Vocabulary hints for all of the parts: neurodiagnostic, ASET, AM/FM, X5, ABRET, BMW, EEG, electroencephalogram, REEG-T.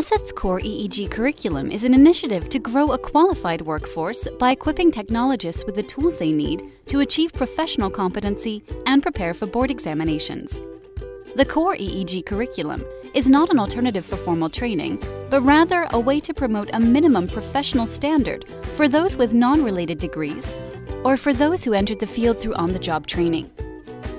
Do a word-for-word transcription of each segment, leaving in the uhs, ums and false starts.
ASET's Core E E G curriculum is an initiative to grow a qualified workforce by equipping technologists with the tools they need to achieve professional competency and prepare for board examinations. The Core E E G curriculum is not an alternative for formal training, but rather a way to promote a minimum professional standard for those with non-related degrees or for those who entered the field through on-the-job training.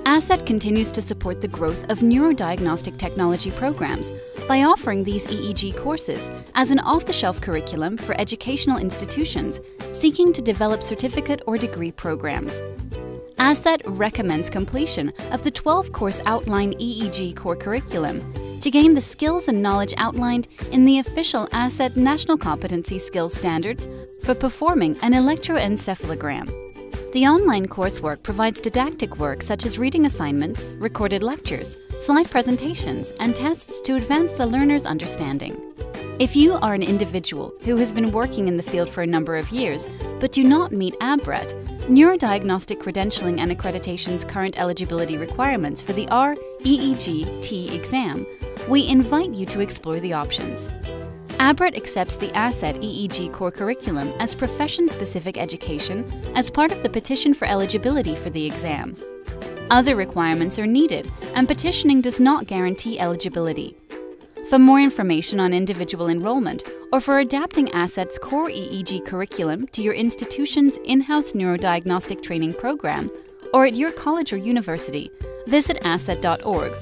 ASET continues to support the growth of neurodiagnostic technology programs by offering these E E G courses as an off-the-shelf curriculum for educational institutions seeking to develop certificate or degree programs. ASET recommends completion of the twelve-course outline E E G core curriculum to gain the skills and knowledge outlined in the official ASET National Competency Skills Standards for performing an electroencephalogram. The online coursework provides didactic work such as reading assignments, recorded lectures, slide presentations, and tests to advance the learner's understanding. If you are an individual who has been working in the field for a number of years but do not meet ABRET, Neurodiagnostic Credentialing and Accreditation's current eligibility requirements for the R E E G T exam, we invite you to explore the options. ABRET accepts the ASET E E G core curriculum as profession-specific education as part of the petition for eligibility for the exam. Other requirements are needed, and petitioning does not guarantee eligibility. For more information on individual enrollment or for adapting ASET's core E E G curriculum to your institution's in-house neurodiagnostic training program or at your college or university, visit A S E T dot org